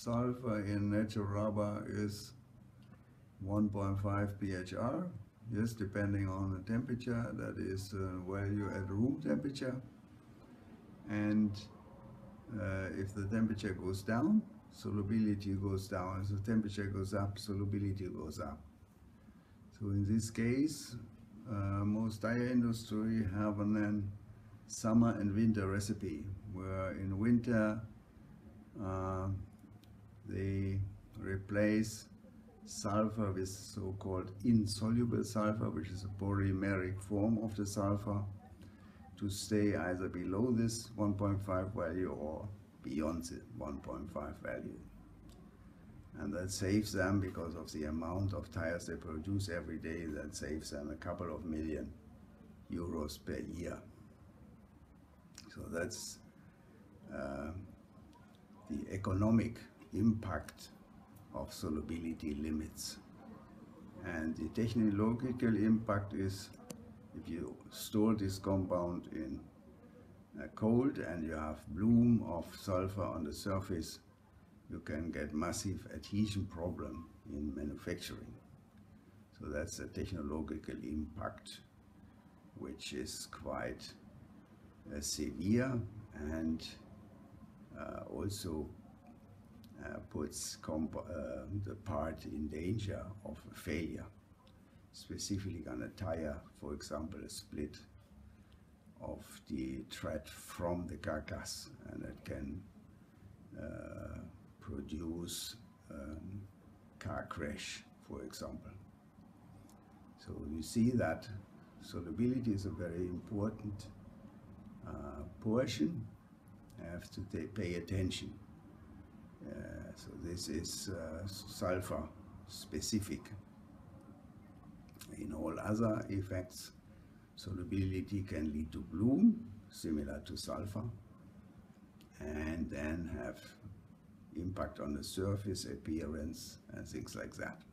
sulfur in natural rubber is 1.5 PHR. Yes, depending on the temperature, that is value at room temperature. And if the temperature goes down, solubility goes down. If the temperature goes up, solubility goes up. So in this case, most tire industry have a summer and winter recipe, where in winter they replace sulfur with so-called insoluble sulfur, which is a polymeric form of the sulfur, to stay either below this 1.5 value or beyond the 1.5 value. And that saves them, because of the amount of tires they produce every day, that saves them a couple of million euros per year. So that's the economic impact of solubility limits. And the technological impact is, if you store this compound in cold and you have bloom of sulfur on the surface, you can get massive adhesion problem in manufacturing. So that's the technological impact, which is quite severe, and also puts the part in danger of failure, specifically on a tire, for example, a split of the tread from the carcass, and it can produce car crash, for example. So you see that solubility is a very important portion. You have to pay attention. So this is sulfur specific. In all other effects, solubility can lead to bloom, similar to sulfur, and then have impact on the surface appearance and things like that.